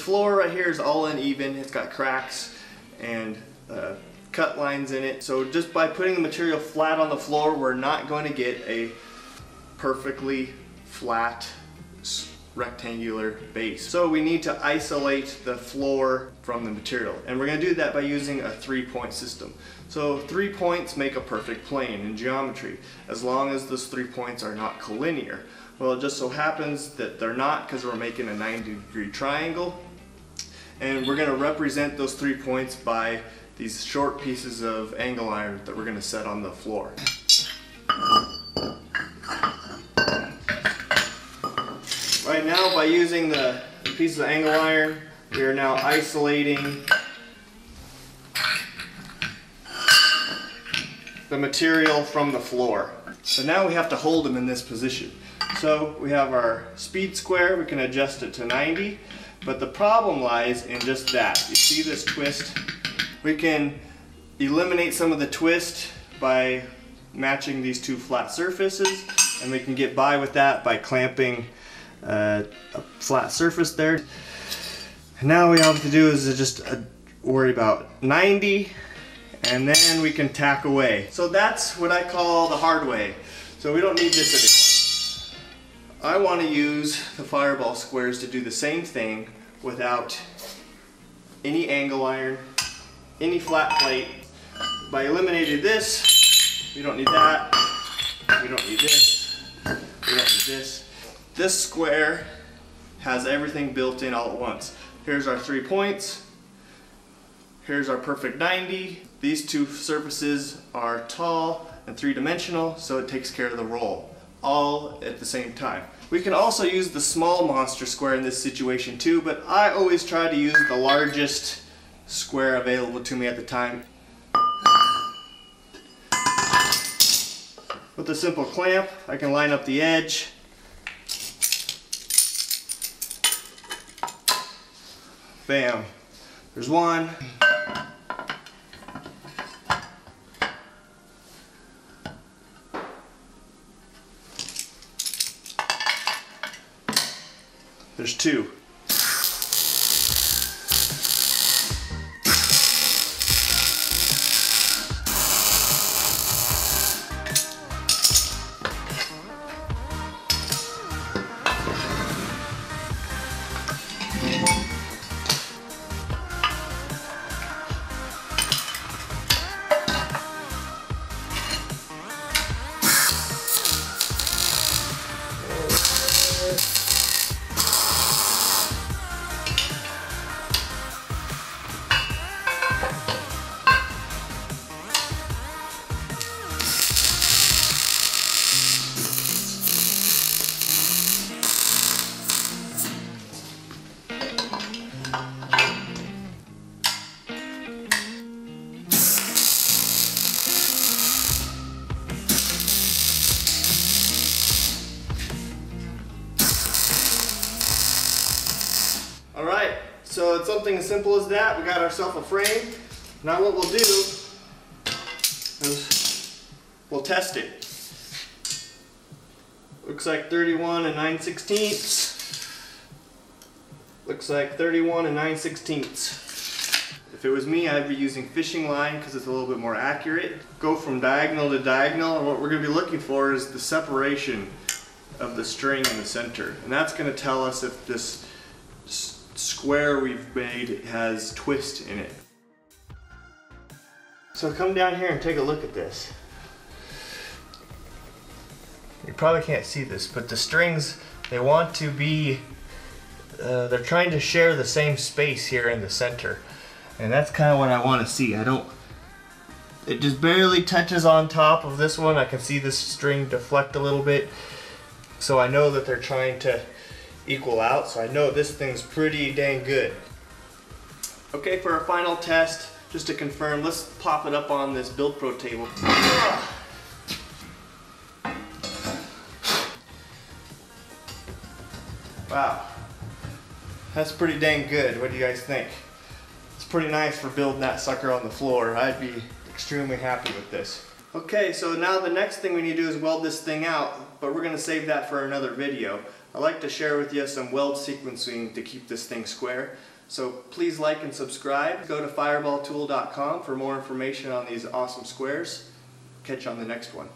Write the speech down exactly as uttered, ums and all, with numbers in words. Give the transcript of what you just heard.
floor right here is all uneven. It's got cracks and uh, cut lines in it. So just by putting the material flat on the floor, we're not going to get a perfectly flat rectangular base. So we need to isolate the floor from the material, and we're going to do that by using a three-point system. So three points make a perfect plane in geometry, as long as those three points are not collinear. Well, it just so happens that they're not, because we're making a ninety degree triangle, and we're going to represent those three points by these short pieces of angle iron that we're going to set on the floor. Right now, by using the piece of angle iron, we are now isolating the material from the floor. So now we have to hold them in this position. So we have our speed square, we can adjust it to ninety, but the problem lies in just that. You see this twist? We can eliminate some of the twist by matching these two flat surfaces, and we can get by with that by clamping Uh, a flat surface there. And now we all have to do is just uh, worry about ninety, and then we can tack away. So that's what I call the hard way. So we don't need this anymore. I want to use the Fireball squares to do the same thing without any angle iron, any flat plate. By eliminating this, we don't need that, we don't need this, we don't need this. This square has everything built in all at once. Here's our three points. Here's our perfect ninety. These two surfaces are tall and three-dimensional, so it takes care of the roll all at the same time. We can also use the small monster square in this situation too, but I always try to use the largest square available to me at the time. With a simple clamp, I can line up the edge. Bam. There's one. There's two. Alright, so it's something as simple as that. We got ourselves a frame. Now what we'll do is we'll test it. Looks like thirty-one and nine sixteenths. Looks like thirty-one and nine sixteenths. If it was me, I'd be using fishing line because it's a little bit more accurate. Go from diagonal to diagonal, and what we're going to be looking for is the separation of the string in the center. And that's going to tell us if this square we've made has twist in it. So come down here and take a look at this. You probably can't see this, but the strings, they want to be, uh, they're trying to share the same space here in the center. And that's kind of what I want to see. I don't, it just barely touches on top of this one. I can see this string deflect a little bit. So I know that they're trying to equal out, so I know this thing's pretty dang good. Okay, for our final test, just to confirm, let's pop it up on this Build Pro table. Ah! Wow, that's pretty dang good. What do you guys think? It's pretty nice for building that sucker on the floor. I'd be extremely happy with this. Okay, so now the next thing we need to do is weld this thing out, but we're going to save that for another video. I like to share with you some weld sequencing to keep this thing square. So please like and subscribe. Go to fireball tool dot com for more information on these awesome squares. Catch you on the next one.